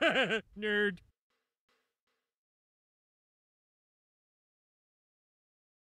Nerd.